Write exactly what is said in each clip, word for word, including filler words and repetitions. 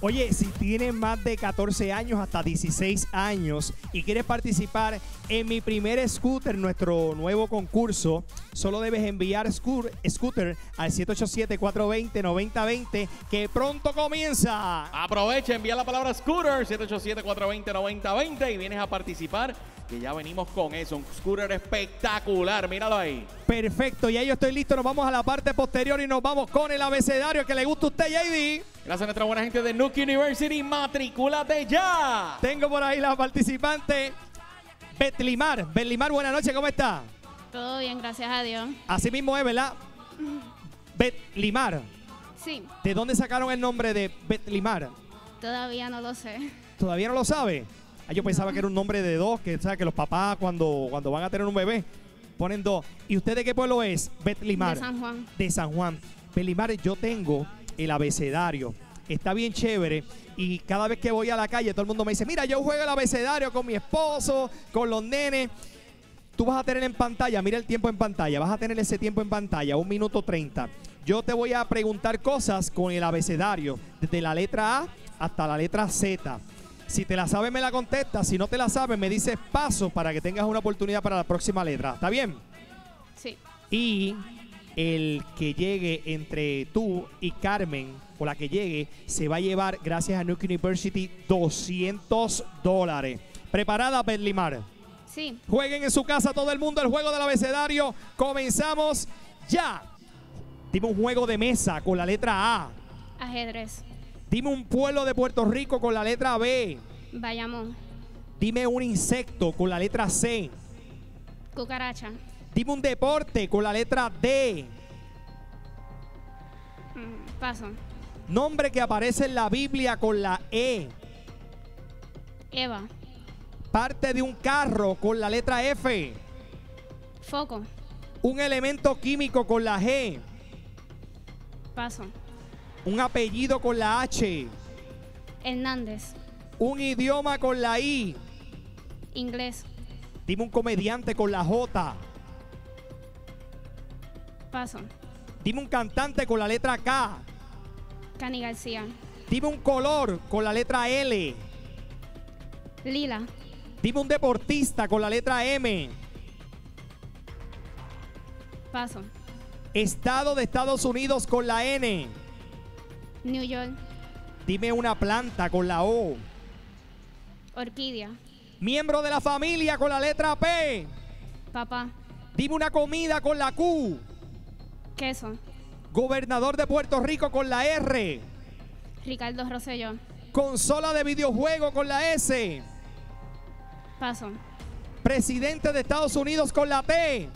Oye, si tienes más de catorce años hasta dieciséis años y quieres participar en Mi Primer Scooter, nuestro nuevo concurso, solo debes enviar scooter al siete ocho siete, cuatro dos cero, nueve cero dos cero que pronto comienza. Aprovecha, envía la palabra scooter siete ocho siete, cuatro dos cero, nueve cero dos cero y vienes a participar, que ya venimos con eso. Un scooter espectacular, míralo ahí. Perfecto, ya yo estoy listo. Nos vamos a la parte posterior y nos vamos con el abecedario que le gusta a usted, J D. Gracias a nuestra buena gente de N U C University. Matricúlate ya. Tengo por ahí la participante Betlimar. Betlimar, buenas noches, ¿cómo está? Todo bien, gracias a Dios. Así mismo es, ¿verdad? Betlimar. Sí. ¿De dónde sacaron el nombre de Betlimar? Todavía no lo sé. ¿Todavía no lo sabe? Ah, yo pensaba no. que era un nombre de dos, que, o sea, que los papás cuando, cuando van a tener un bebé ponen dos. ¿Y usted de qué pueblo es? Betlimar. De San Juan. De San Juan. Betlimar, yo tengo el abecedario. Está bien chévere y cada vez que voy a la calle todo el mundo me dice, mira, yo juego el abecedario con mi esposo, con los nenes. Tú vas a tener en pantalla, mira el tiempo en pantalla, vas a tener ese tiempo en pantalla, un minuto treinta. Yo te voy a preguntar cosas con el abecedario, desde la letra A hasta la letra Z. Si te la sabes, me la contestas. Si no te la sabes, me dices paso para que tengas una oportunidad para la próxima letra. ¿Está bien? Sí. Y el que llegue entre tú y Carmen, o la que llegue, se va a llevar, gracias a N U C University, doscientos dólares. ¿Preparada, Betlimar? Sí. Jueguen en su casa todo el mundo el juego del abecedario. Comenzamos ya. Dime un juego de mesa con la letra A. Ajedrez. Dime un pueblo de Puerto Rico con la letra B. Bayamón. Dime un insecto con la letra C. Cucaracha. Dime un deporte con la letra D. Paso. Nombre que aparece en la Biblia con la E. Eva. Parte de un carro con la letra F. Foco. Un elemento químico con la G. Paso. Un apellido con la H. Hernández. Un idioma con la I. Inglés. Dime un comediante con la J. Paso. Dime un cantante con la letra K. Cani García. Dime un color con la letra L. Lila. Dime un deportista con la letra M. Paso. Estado de Estados Unidos con la N. New York. Dime una planta con la O. Orquídea. Miembro de la familia con la letra P. Papá. Dime una comida con la Q. Queso. Gobernador de Puerto Rico con la R. Ricardo Rosselló. Consola de videojuego con la S. Paso. Presidente de Estados Unidos con la T.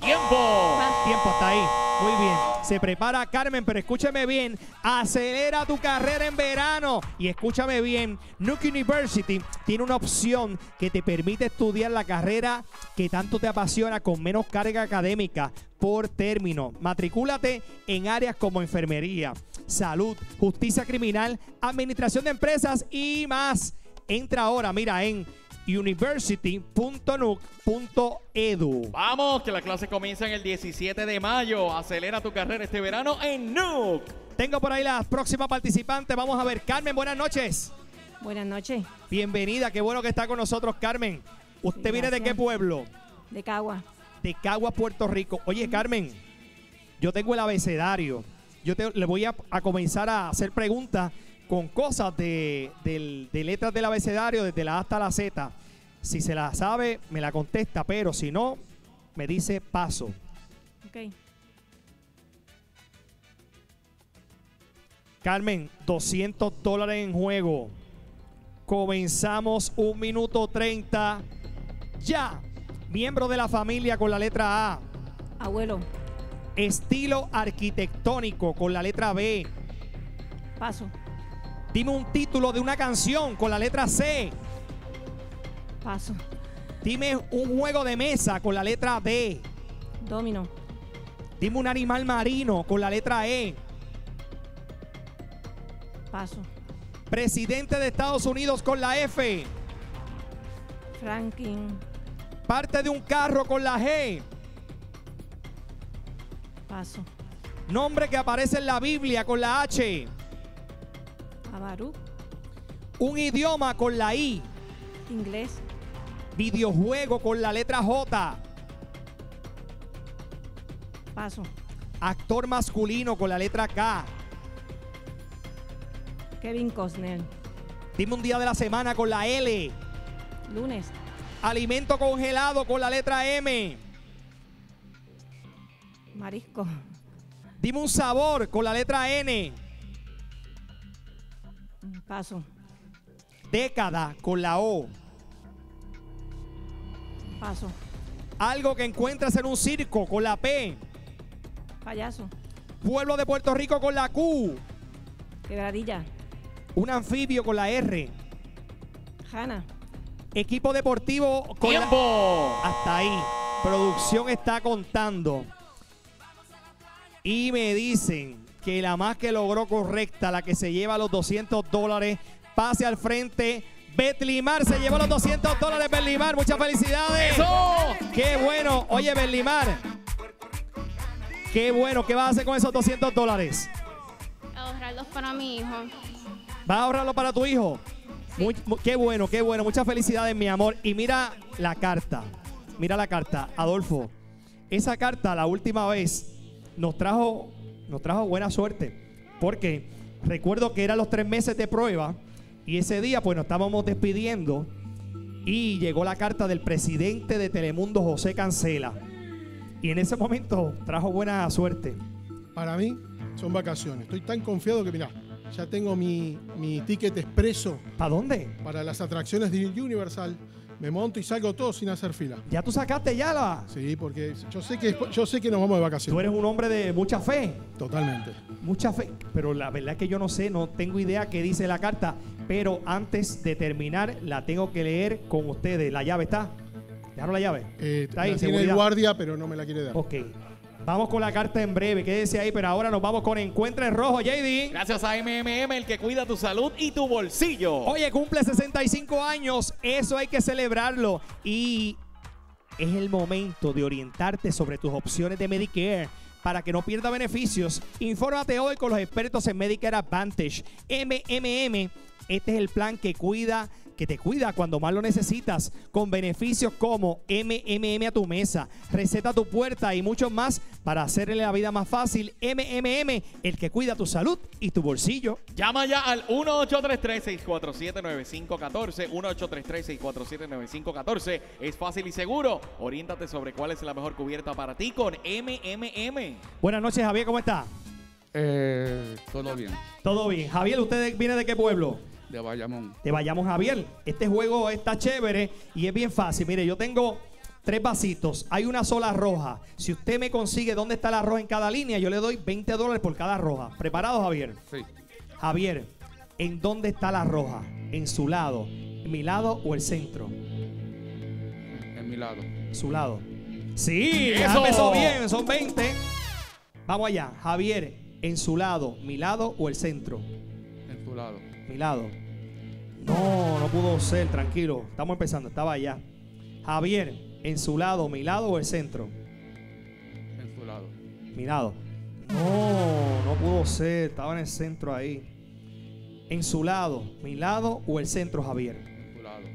¡Tiempo! Paso. Tiempo, hasta ahí. Muy bien. Se prepara Carmen, pero escúchame bien. Acelera tu carrera en verano. Y escúchame bien. N U C University tiene una opción que te permite estudiar la carrera que tanto te apasiona con menos carga académica por término. Matricúlate en áreas como enfermería, salud, justicia criminal, administración de empresas y más. Entra ahora, mira, en university punto nuc punto edu. Vamos, que la clase comienza en el diecisiete de mayo. Acelera tu carrera este verano en N U C. Tengo por ahí la próxima participante. Vamos a ver, Carmen, buenas noches. Buenas noches. Bienvenida, qué bueno que está con nosotros, Carmen. ¿Usted Gracias. viene de qué pueblo? De Caguas. De Caguas, Puerto Rico. Oye, Carmen, yo tengo el abecedario. Yo te, le voy a, a comenzar a hacer preguntas con cosas de, de, de letras del abecedario, desde la A hasta la Z. Si se la sabe, me la contesta, pero si no, me dice paso. Ok. Carmen, doscientos dólares en juego. Comenzamos un minuto treinta. ¡Ya! Miembro de la familia con la letra A. Abuelo. Estilo arquitectónico con la letra B. Paso. Dime un título de una canción con la letra C. Paso. Dime un juego de mesa con la letra D. Domino. Dime un animal marino con la letra E. Paso. Presidente de Estados Unidos con la F. Franklin. Parte de un carro con la G. Paso. Nombre que aparece en la Biblia con la H. Avarú. Un idioma con la I. Inglés. Videojuego con la letra J. Paso. Actor masculino con la letra K. Kevin Costner. Dime un día de la semana con la L. Lunes. Alimento congelado con la letra M. Marisco. Dime un sabor con la letra N. Paso. Década con la O. Paso. Algo que encuentras en un circo con la P. Payaso. Pueblo de Puerto Rico con la Q. Quebradilla. Un anfibio con la R. Jana. Equipo deportivo con ¡tiempo! La... Hasta ahí. Producción está contando. Y me dicen que la más que logró correcta, la que se lleva los doscientos dólares, pase al frente. Betlimar se llevó los doscientos dólares, Betlimar. Muchas felicidades. ¡Eso! ¡Qué bueno! Oye, Betlimar, qué bueno. ¿Qué vas a hacer con esos doscientos dólares? Ahorrarlos para mi hijo. ¿Vas a ahorrarlos para tu hijo? Sí. Muy, muy, qué bueno, qué bueno. Muchas felicidades, mi amor. Y mira la carta. Mira la carta, Adolfo. Esa carta, la última vez, nos trajo, nos trajo buena suerte. Porque recuerdo que eran los tres meses de prueba. Y ese día pues nos estábamos despidiendo y llegó la carta del presidente de Telemundo, José Cancela. Y en ese momento trajo buena suerte. Para mí son vacaciones. Estoy tan confiado que mirá, ya tengo mi, mi ticket expreso. ¿Para dónde? Para las atracciones de Universal. Me monto y salgo todo sin hacer fila. ¿Ya tú sacaste ya la...? Sí, porque yo sé que, yo sé que nos vamos de vacaciones. Tú eres un hombre de mucha fe. Totalmente. Mucha fe. Pero la verdad es que yo no sé, no tengo idea qué dice la carta. Pero antes de terminar, la tengo que leer con ustedes. ¿La llave está? ¿Dejaron la llave? Eh, está ahí, tiene el guardia, pero no me la quiere dar. Ok. Vamos con la carta en breve, quédese ahí, pero ahora nos vamos con Encuentra en Rojo, J D. Gracias a M M M, el que cuida tu salud y tu bolsillo. Oye, cumple sesenta y cinco años, eso hay que celebrarlo. Y es el momento de orientarte sobre tus opciones de Medicare para que no pierda beneficios. Infórmate hoy con los expertos en Medicare Advantage. M M M, este es el plan que cuida que te cuida cuando más lo necesitas, con beneficios como M M M a tu mesa, receta a tu puerta y muchos más para hacerle la vida más fácil. M M M, el que cuida tu salud y tu bolsillo. Llama ya al uno ocho tres tres, seis cuatro siete, nueve cinco uno cuatro, uno ocho tres tres, seis cuatro siete, nueve cinco uno cuatro. Es fácil y seguro. Oriéntate sobre cuál es la mejor cubierta para ti con M M M. Buenas noches, Javier, ¿cómo está? Eh, todo bien. Todo bien. Javier, ¿usted viene de qué pueblo? De Bayamón. De Bayamón, Javier. Este juego está chévere y es bien fácil. Mire, yo tengo tres vasitos. Hay una sola roja. Si usted me consigue dónde está la roja en cada línea, yo le doy veinte dólares por cada roja. ¿Preparado, Javier? Sí. Javier, ¿en dónde está la roja? ¿En su lado? ¿En mi lado o el centro? En mi lado. ¿Su lado? ¡Sí! ¡Eso! Empezó bien, son veinte. Vamos allá. Javier, ¿en su lado? ¿Mi lado o el centro? En tu lado. Mi lado. No, no pudo ser, tranquilo. Estamos empezando, estaba allá. Javier, ¿en su lado, mi lado o el centro? En su lado. Mi lado. No, no pudo ser, estaba en el centro ahí. ¿En su lado, mi lado o el centro, Javier? En tu lado.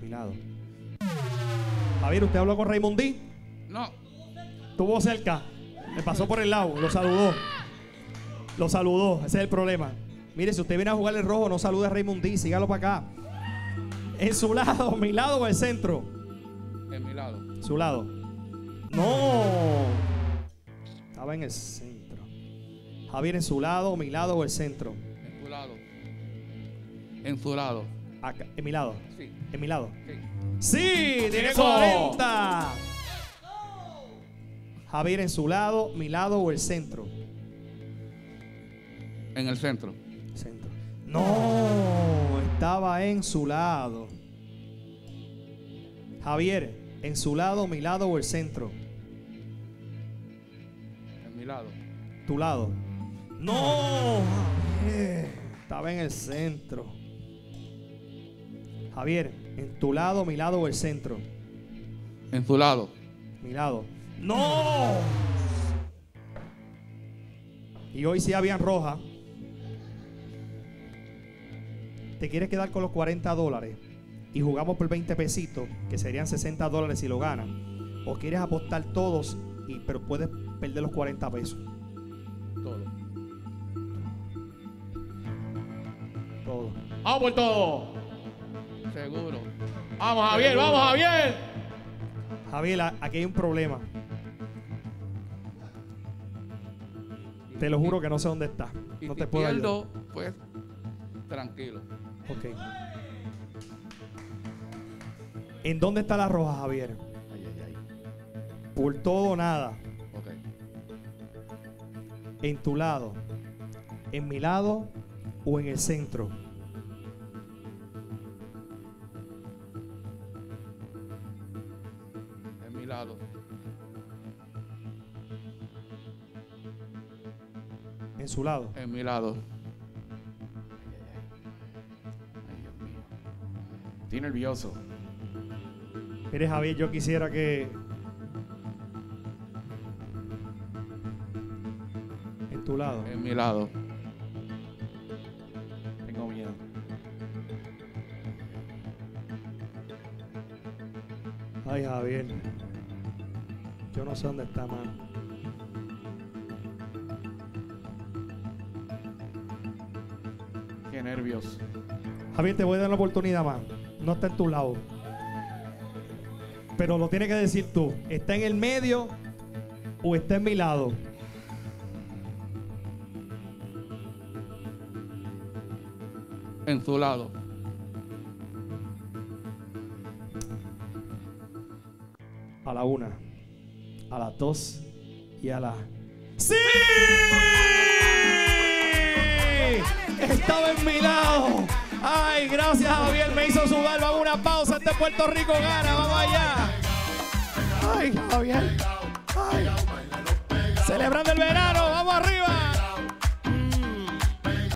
Mi lado. Javier, ¿usted habló con Raymundi? No. Estuvo cerca, le pasó por el lado, lo saludó. Lo saludó, ese es el problema. Mire, si usted viene a jugar el rojo, no salude a Raymundi, sígalo para acá. ¿En su lado, mi lado o el centro? En mi lado. ¿Su lado? ¡No! Estaba en el centro. Javier, ¿en su lado, mi lado o el centro? En tu lado. En su lado. Acá. ¿En mi lado? Sí. ¿En mi lado? Sí. ¡Sí! ¡Tiene cuarenta! Javier, ¿en su lado, mi lado o el centro? En el centro. Centro. No, estaba en su lado. Javier, ¿en su lado, mi lado o el centro? En mi lado. ¿Tu lado? No, Javier, estaba en el centro. Javier, ¿en tu lado, mi lado o el centro? En tu lado. Mi lado. No. Y hoy sí habían roja. te quieres quedar con los cuarenta dólares y jugamos por veinte pesitos, que serían sesenta dólares si lo ganan, o quieres apostar todos, y, pero puedes perder los cuarenta pesos. Todo. Todo. ¡Vamos por todo! Seguro. ¡Vamos, Javier! Seguro. ¡Vamos, Javier! Javier, aquí hay un problema. Te lo juro que no sé dónde está. No te puedo ayudar. Pues, tranquilo. Ok. ¿En dónde está la roja, Javier? Ay, ay, ay. Por todo o nada. Ok. ¿En tu lado? ¿En mi lado? ¿O en el centro? En mi lado. ¿En su lado? En mi lado. Ay, Dios mío. Estoy nervioso. Mire, Javier, yo quisiera que... ¿En tu lado? En mi lado. Tengo miedo. Ay, Javier. Yo no sé dónde está, mano. Qué nervios. Javier, te voy a dar la oportunidad más. No está en tu lado. Pero lo tienes que decir tú. ¿Está en el medio o está en mi lado? En su lado. A la una, a las dos y a la... ¡Sí! Estaba en mi lado. Ay, gracias, Javier. Me hizo sudar. Vamos a una pausa. Este Puerto Rico Gana. Vamos allá. Ay, Javier. Ay. Celebrando el verano. Vamos arriba.